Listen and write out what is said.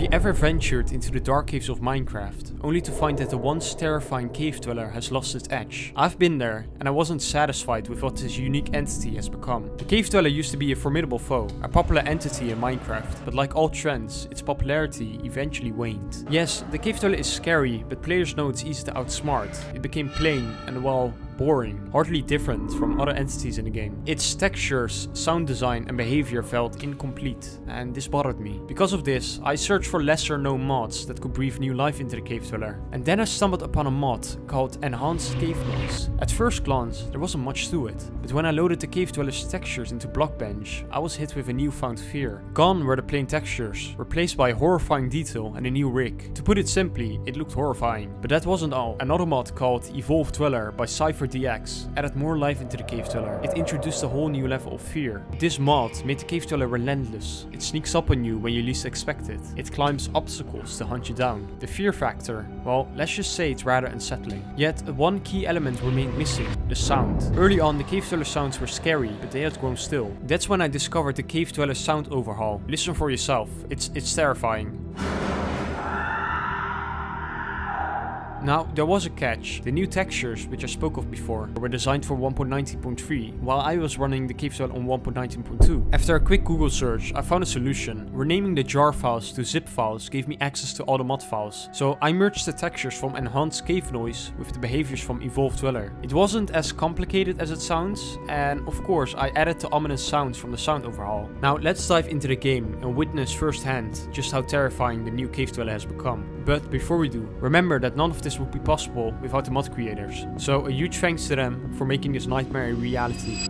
Have you ever ventured into the dark caves of Minecraft, only to find that the once terrifying cave dweller has lost its edge? I've been there, and I wasn't satisfied with what this unique entity has become. The cave dweller used to be a formidable foe, a popular entity in Minecraft, but like all trends, its popularity eventually waned. Yes, the cave dweller is scary, but players know it's easy to outsmart. It became plain and, well, boring, hardly different from other entities in the game. Its textures, sound design and behavior felt incomplete, and this bothered me. Because of this, I searched for lesser known mods that could breathe new life into the cave dweller, and then I stumbled upon a mod called Enhanced Cave Mods. At first glance, there wasn't much to it, but when I loaded the cave dweller's textures into Blockbench, I was hit with a newfound fear. Gone were the plain textures, replaced by horrifying detail and a new rig. To put it simply, it looked horrifying. But that wasn't all. Another mod called Evolved Dweller by Cypher DX added more life into the cave dweller. It introduced a whole new level of fear. This mod made the cave dweller relentless. It sneaks up on you when you least expect it. It climbs obstacles to hunt you down. The fear factor, well, let's just say it's rather unsettling. Yet one key element remained missing: the sound. Early on, the cave dweller sounds were scary, but they had grown still. That's when I discovered the cave dweller sound overhaul. Listen for yourself. It's terrifying. Now, there was a catch. The new textures, which I spoke of before, were designed for 1.19.3, while I was running the cave dweller on 1.19.2. After a quick Google search, I found a solution. Renaming the jar files to zip files gave me access to all the mod files, so I merged the textures from Enhanced Cave Noise with the behaviors from Evolved Dweller. It wasn't as complicated as it sounds, and of course I added the ominous sounds from the sound overhaul. Now let's dive into the game and witness firsthand just how terrifying the new cave dweller has become. But before we do, remember that none of this would be possible without the mod creators, so a huge thanks to them for making this nightmare a reality.